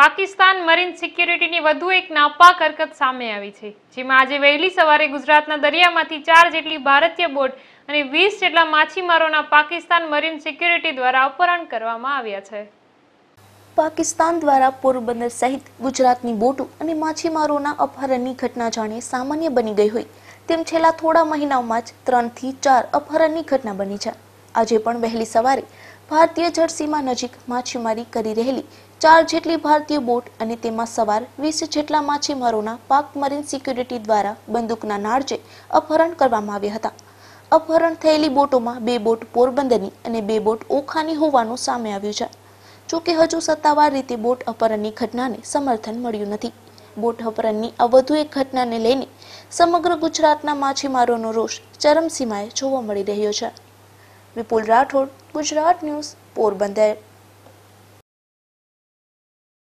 Pakistan marine सिक्योरिटीनी વધુ એક નાપાક હરકત સામે આવી છે, જેમાં આજે વહેલી સવારે ગુજરાતના દરિયામાંથી 4 જેટલી ભારતીય બોટ અને 20 જેટલા માછીમારોના પાકિસ્તાન મરીન સિક્યોરિટી દ્વારા અપહરણ કરવામાં આવ્યા છે। પાકિસ્તાન દ્વારા પોરબંદર સહિત ગુજરાતની બોટો અને માછીમારોના અપહરણની ઘટના જાણે સામાન્ય બની ગઈ હોય તેમ છેલ્લા થોડા મહિનાઓમાં જ 3 થી 4 અપહરણની ઘટના બની છે। આજે પણ વહેલી સવારે भारतीय जलसीमा नजीक माछीमारी करी रहेली 4 जेटली भारतीय बोट अने तेमां सवार 20 जेटला माछीमारोना पाक मरीन सिक्योरिटी द्वारा बंदूकना नारजे अपहरण करवामां आव्या हता। अपहरण थयेली बोटोमां 2 बोट पोरबंदरनी अने 2 बोट ओखानी होवानुं सामे आव्युं छे। जो के हजू सत्तावार रीते बोट अपहरणनी घटनाने समर्थन मळ्युं नथी। बोट अपहरणनी आ वधु एक घटनाने लईने समग्र गुजरातना माछीमारोनो रोष चरमसीमाए जोवा मळी रह्यो छे। विपुल राठौड़, गुजरात न्यूज़, पोरबंदर।